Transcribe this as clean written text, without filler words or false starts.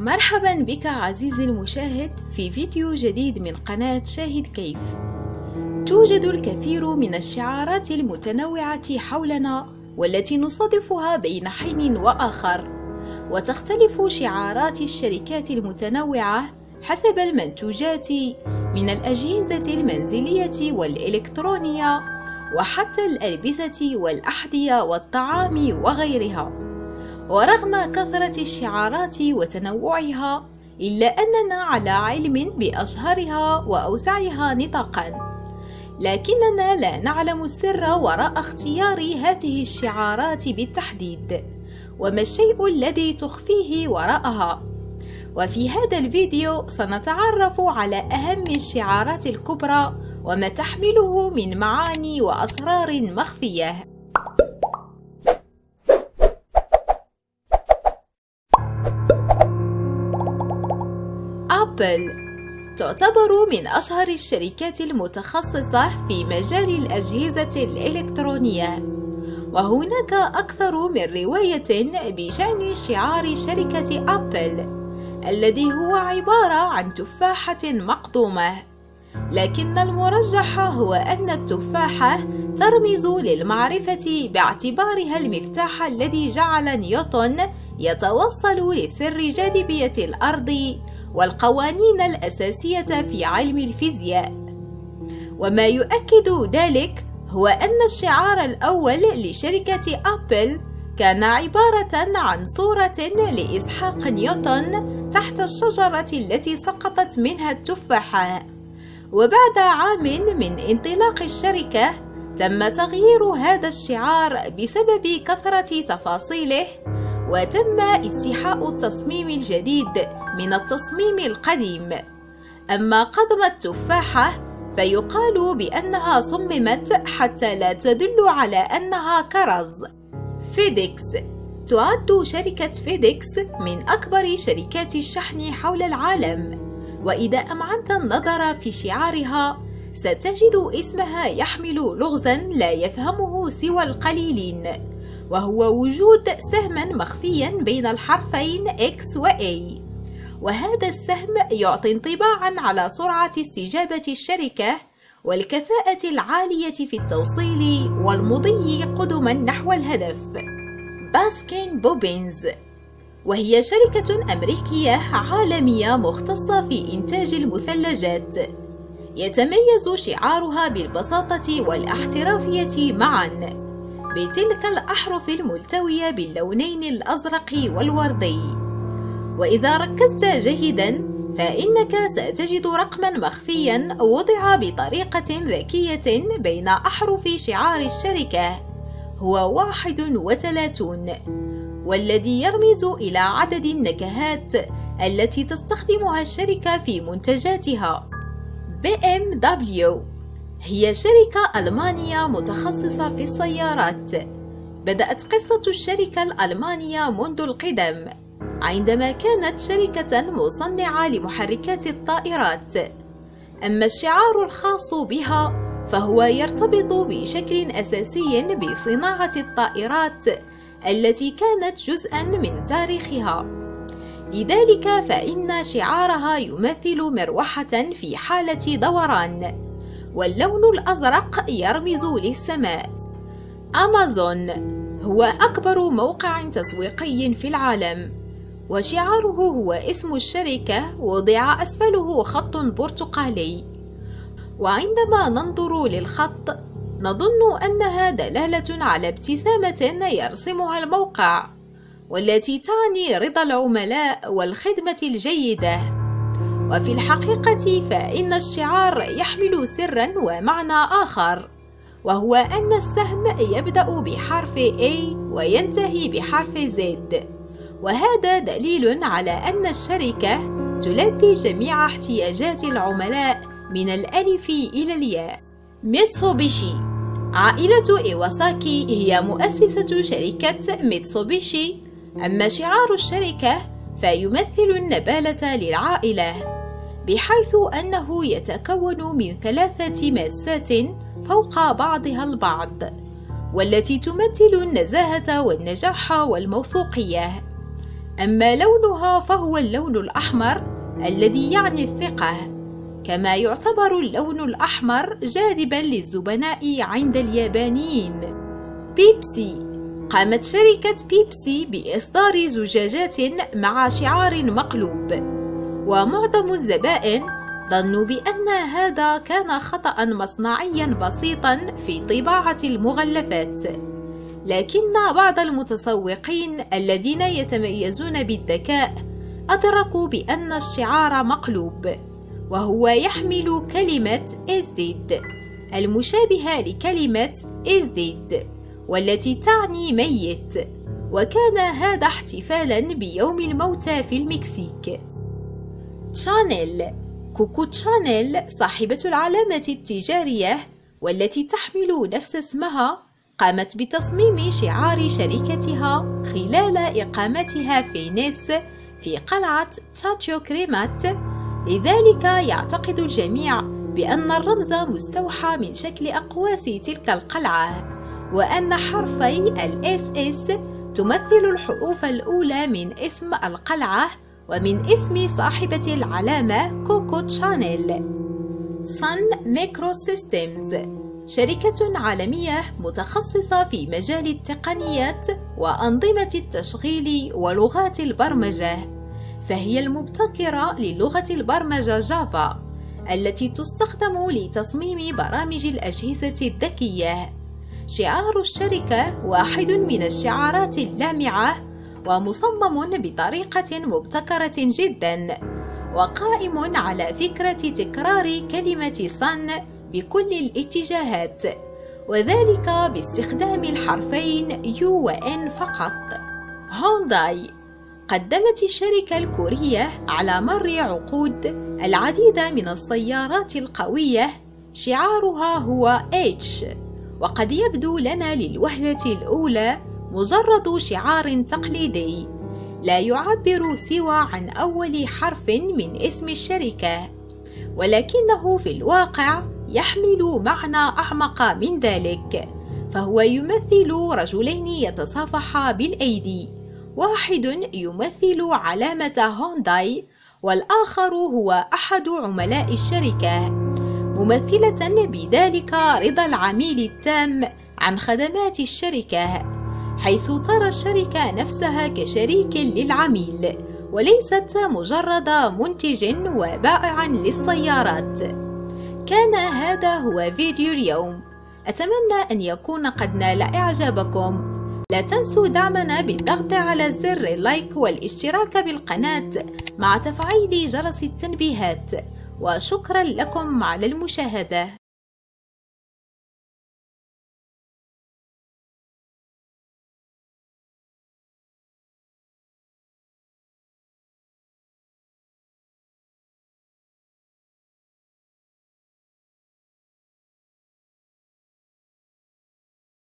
مرحبا بك عزيزي المشاهد في فيديو جديد من قناة شاهد كيف. توجد الكثير من الشعارات المتنوعة حولنا والتي نصادفها بين حين وآخر، وتختلف شعارات الشركات المتنوعة حسب المنتوجات من الأجهزة المنزلية والإلكترونية وحتى الألبسة والأحذية والطعام وغيرها. ورغم كثرة الشعارات وتنوعها إلا أننا على علم بأشهرها وأوسعها نطاقا، لكننا لا نعلم السر وراء اختيار هذه الشعارات بالتحديد وما الشيء الذي تخفيه وراءها. وفي هذا الفيديو سنتعرف على أهم الشعارات الكبرى وما تحمله من معاني وأسرار مخفية. أبل تعتبر من أشهر الشركات المتخصصة في مجال الأجهزة الإلكترونية، وهناك أكثر من رواية بشأن شعار شركة أبل الذي هو عبارة عن تفاحة مقطومة، لكن المرجح هو أن التفاحة ترمز للمعرفة باعتبارها المفتاح الذي جعل نيوتن يتوصل لسر جاذبية الأرض والقوانين الأساسية في علم الفيزياء. وما يؤكد ذلك هو أن الشعار الأول لشركة أبل كان عبارة عن صورة لإسحاق نيوتن تحت الشجرة التي سقطت منها التفاحة. وبعد عام من انطلاق الشركة تم تغيير هذا الشعار بسبب كثرة تفاصيله، وتم استيحاء التصميم الجديد من التصميم القديم. أما قضم التفاحة فيقال بأنها صممت حتى لا تدل على أنها كرز. فيدكس تعد شركة فيدكس من أكبر شركات الشحن حول العالم، وإذا أمعنت النظر في شعارها ستجد اسمها يحمل لغزاً لا يفهمه سوى القليلين، وهو وجود سهم مخفي بين الحرفين X و A، وهذا السهم يعطي انطباعاً على سرعة استجابة الشركة والكفاءة العالية في التوصيل والمضي قدماً نحو الهدف. باسكن بوبينز، وهي شركة أمريكية عالمية مختصة في إنتاج المثلجات، يتميز شعارها بالبساطة والاحترافية معا بتلك الأحرف الملتوية باللونين الأزرق والوردي. وإذا ركزت جيدا فإنك ستجد رقما مخفيا وضع بطريقة ذكية بين أحرف شعار الشركة، هو 31، والذي يرمز إلى عدد النكهات التي تستخدمها الشركة في منتجاتها. BMW هي شركة ألمانية متخصصة في السيارات. بدأت قصة الشركة الألمانية منذ القدم عندما كانت شركة مصنعة لمحركات الطائرات، أما الشعار الخاص بها فهو يرتبط بشكل أساسي بصناعة الطائرات التي كانت جزءاً من تاريخها، لذلك فإن شعارها يمثل مروحة في حالة دوران، واللون الأزرق يرمز للسماء. أمازون هو أكبر موقع تسويقي في العالم، وشعاره هو اسم الشركة وضع أسفله خط برتقالي، وعندما ننظر للخط نظن أنها دلالة على ابتسامة يرسمها الموقع والتي تعني رضا العملاء والخدمة الجيدة. وفي الحقيقة فإن الشعار يحمل سرا ومعنى آخر، وهو أن السهم يبدأ بحرف A وينتهي بحرف Z، وهذا دليل على أن الشركة تلبي جميع احتياجات العملاء من الألف إلى الياء. ميتسوبيشي، عائلة إيواساكي هي مؤسسة شركة ميتسوبيشي، أما شعار الشركة فيمثل النبالة للعائلة، بحيث أنه يتكون من 3 ماسات فوق بعضها البعض، والتي تمثل النزاهة والنجاح والموثوقية. أما لونها فهو اللون الأحمر الذي يعني الثقة، كما يعتبر اللون الأحمر جاذباً للزبناء عند اليابانيين. بيبسي. قامت شركة بيبسي بإصدار زجاجات مع شعار مقلوب، ومعظم الزبائن ظنوا بأن هذا كان خطأ مصنعيا بسيطا في طباعة المغلفات، لكن بعض المتسوقين الذين يتميزون بالذكاء أدركوا بأن الشعار مقلوب، وهو يحمل كلمة ازدد المشابهة لكلمة ازدد والتي تعني ميت، وكان هذا احتفالاً بيوم الموتى في المكسيك. شانيل. كوكو شانيل صاحبة العلامة التجارية والتي تحمل نفس اسمها، قامت بتصميم شعار شركتها خلال إقامتها في نيس في قلعة تشاتشو كريمات، لذلك يعتقد الجميع بأن الرمز مستوحى من شكل أقواس تلك القلعة، وأن حرفي الاس اس تمثل الحروف الأولى من اسم القلعة ومن اسم صاحبة العلامة كوكو شانيل. Sun Microsystems شركة عالمية متخصصة في مجال التقنيات وأنظمة التشغيل ولغات البرمجة، فهي المبتكرة للغة البرمجة جافا التي تستخدم لتصميم برامج الأجهزة الذكية. شعار الشركة واحد من الشعارات اللامعة ومصمم بطريقة مبتكرة جدا، وقائم على فكرة تكرار كلمة صن بكل الاتجاهات، وذلك باستخدام الحرفين يو وإن فقط. هونداي. قدمت الشركة الكورية على مر عقود العديد من السيارات القوية شعارها هو اتش، وقد يبدو لنا للوهلة الأولى مجرد شعار تقليدي لا يعبر سوى عن أول حرف من اسم الشركة، ولكنه في الواقع يحمل معنى أعمق من ذلك، فهو يمثل رجلين يتصافحا بالأيدي، واحد يمثل علامة هونداي والآخر هو أحد عملاء الشركة، ممثلة بذلك رضا العميل التام عن خدمات الشركة، حيث ترى الشركة نفسها كشريك للعميل وليست مجرد منتج وبائع للسيارات. كان هذا هو فيديو اليوم، أتمنى أن يكون قد نال إعجابكم. لا تنسوا دعمنا بالضغط على زر اللايك والاشتراك بالقناة مع تفعيل جرس التنبيهات، وشكرا لكم على المشاهدة.